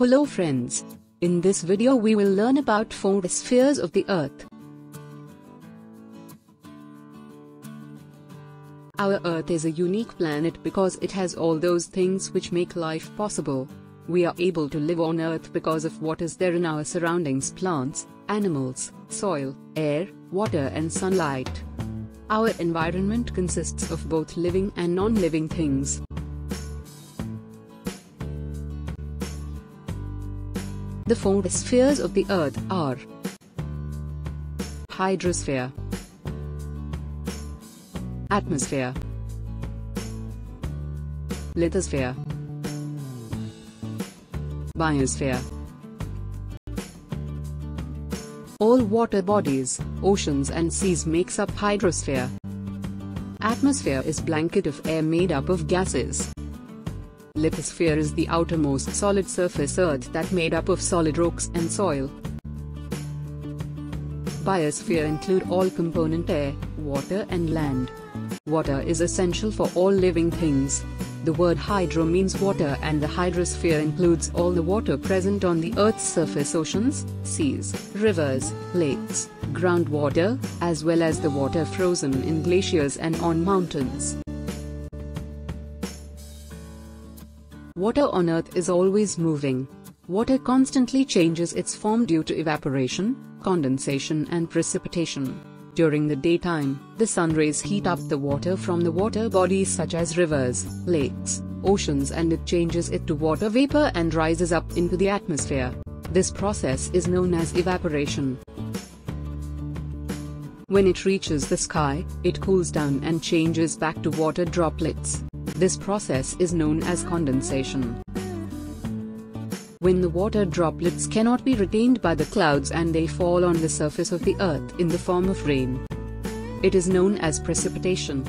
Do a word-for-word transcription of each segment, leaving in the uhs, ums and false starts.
Hello friends, in this video we will learn about four spheres of the Earth. Our Earth is a unique planet because it has all those things which make life possible. We are able to live on Earth because of what is there in our surroundings: plants, animals, soil, air, water and sunlight. Our environment consists of both living and non-living things. The four spheres of the Earth are Hydrosphere, Atmosphere, Lithosphere, Biosphere. All water bodies, oceans and seas makes up Hydrosphere. Atmosphere is blanket of air made up of gases. Lithosphere is the outermost solid surface Earth that made up of solid rocks and soil. Biosphere include all component air, water and land. Water is essential for all living things. The word hydro means water, and the hydrosphere includes all the water present on the Earth's surface: oceans, seas, rivers, lakes, groundwater, as well as the water frozen in glaciers and on mountains. Water on Earth is always moving. Water constantly changes its form due to evaporation, condensation and precipitation. During the daytime, the sun rays heat up the water from the water bodies such as rivers, lakes, oceans, and it changes it to water vapor and rises up into the atmosphere. This process is known as evaporation. When it reaches the sky, it cools down and changes back to water droplets. This process is known as condensation. When the water droplets cannot be retained by the clouds and they fall on the surface of the Earth in the form of rain, it is known as precipitation.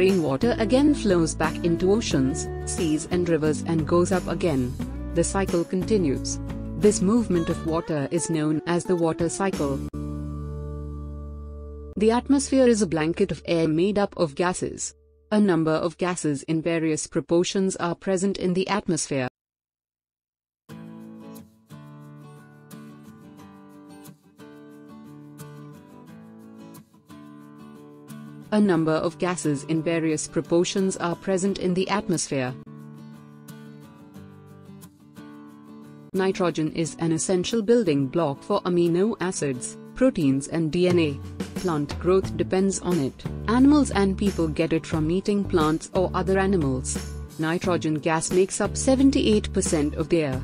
Rainwater again flows back into oceans, seas and rivers and goes up again. The cycle continues. This movement of water is known as the water cycle. The atmosphere is a blanket of air made up of gases. A number of gases in various proportions are present in the atmosphere. A number of gases in various proportions are present in the atmosphere. Nitrogen is an essential building block for amino acids, proteins and D N A. Plant growth depends on it. Animals and people get it from eating plants or other animals. Nitrogen gas makes up seventy-eight percent of the air.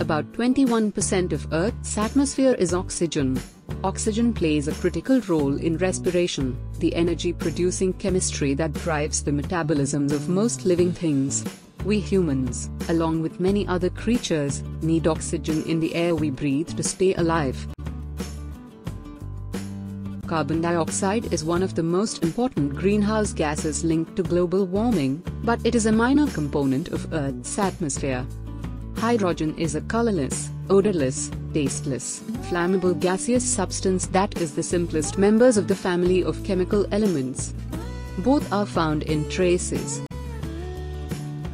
About twenty-one percent of Earth's atmosphere is oxygen. Oxygen plays a critical role in respiration, the energy-producing chemistry that drives the metabolisms of most living things. We humans, along with many other creatures, need oxygen in the air we breathe to stay alive. Carbon dioxide is one of the most important greenhouse gases linked to global warming, but it is a minor component of Earth's atmosphere. Hydrogen is a colorless, odorless, tasteless, flammable gaseous substance that is the simplest members of the family of chemical elements. Both are found in traces.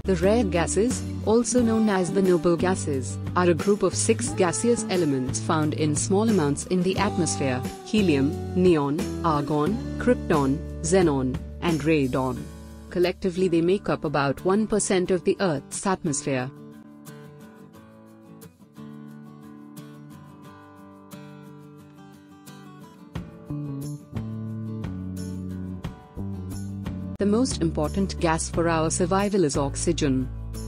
The rare gases, also known as the noble gases, are a group of six gaseous elements found in small amounts in the atmosphere: helium, neon, argon, krypton, xenon, and radon. Collectively they make up about one percent of the Earth's atmosphere. The most important gas for our survival is oxygen.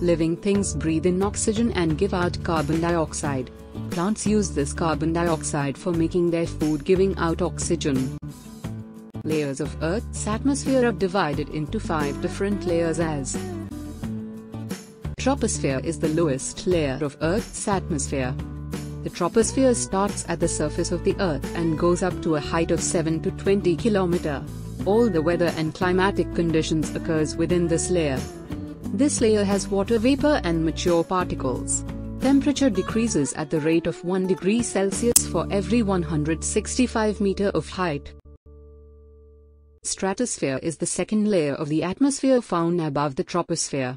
Living things breathe in oxygen and give out carbon dioxide. Plants use this carbon dioxide for making their food, giving out oxygen. Layers of Earth's atmosphere are divided into five different layers as: Troposphere is the lowest layer of Earth's atmosphere. The troposphere starts at the surface of the Earth and goes up to a height of seven to twenty kilometers. All the weather and climatic conditions occurs within this layer. This layer has water vapor and mature particles. Temperature decreases at the rate of one degree Celsius for every one hundred sixty-five meters of height. Stratosphere is the second layer of the atmosphere found above the troposphere.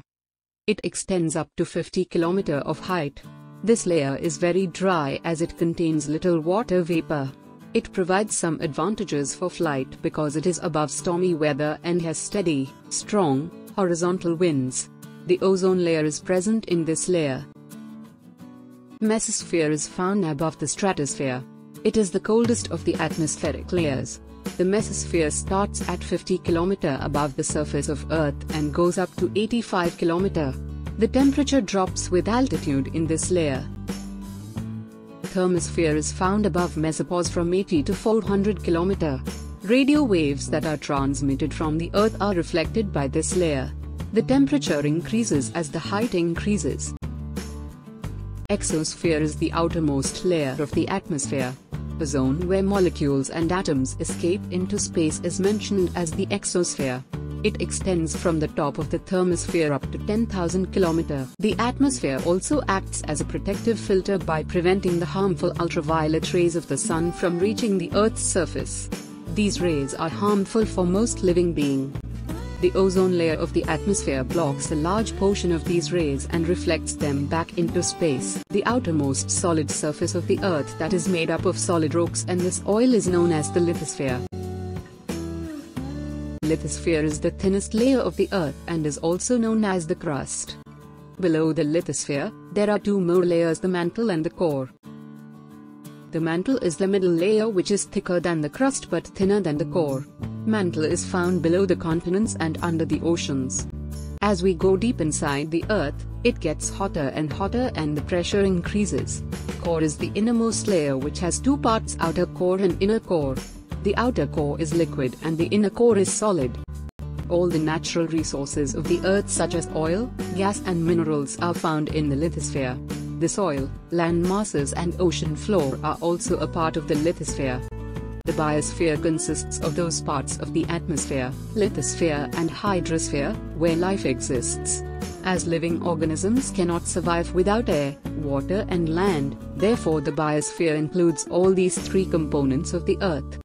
It extends up to fifty kilometers of height. This layer is very dry as it contains little water vapor. It provides some advantages for flight because it is above stormy weather and has steady, strong, horizontal winds. The ozone layer is present in this layer. Mesosphere is found above the stratosphere. It is the coldest of the atmospheric layers. The mesosphere starts at fifty kilometers above the surface of Earth and goes up to eighty-five kilometers. The temperature drops with altitude in this layer. Thermosphere is found above mesopause from eighty to four hundred kilometers. Radio waves that are transmitted from the Earth are reflected by this layer. The temperature increases as the height increases. Exosphere is the outermost layer of the atmosphere. A zone where molecules and atoms escape into space is mentioned as the exosphere. It extends from the top of the thermosphere up to ten thousand kilometers. The atmosphere also acts as a protective filter by preventing the harmful ultraviolet rays of the sun from reaching the Earth's surface. These rays are harmful for most living beings. The ozone layer of the atmosphere blocks a large portion of these rays and reflects them back into space. The outermost solid surface of the Earth that is made up of solid rocks and this soil is known as the lithosphere. Lithosphere is the thinnest layer of the Earth and is also known as the crust. Below the lithosphere, there are two more layers, the mantle and the core. The mantle is the middle layer which is thicker than the crust but thinner than the core. Mantle is found below the continents and under the oceans. As we go deep inside the Earth, it gets hotter and hotter and the pressure increases. Core is the innermost layer which has two parts, outer core and inner core. The outer core is liquid and the inner core is solid. All the natural resources of the Earth such as oil, gas and minerals are found in the lithosphere. The soil, land masses and ocean floor are also a part of the lithosphere. The biosphere consists of those parts of the atmosphere, lithosphere and hydrosphere, where life exists. As living organisms cannot survive without air, water and land, therefore the biosphere includes all these three components of the Earth.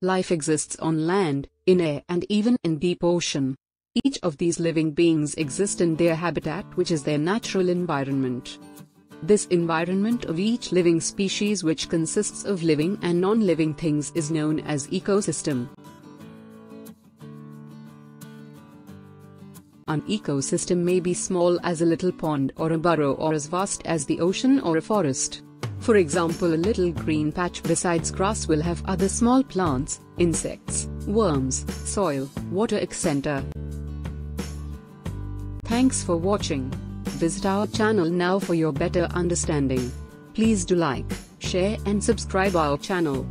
Life exists on land, in air and even in deep ocean. Each of these living beings exists in their habitat, which is their natural environment. This environment of each living species, which consists of living and non-living things, is known as ecosystem. An ecosystem may be small as a little pond or a burrow, or as vast as the ocean or a forest. For example, a little green patch besides grass will have other small plants, insects, worms, soil, water, et cetera. Thanks for watching. Visit our channel now for your better understanding. Please do like, share and subscribe our channel.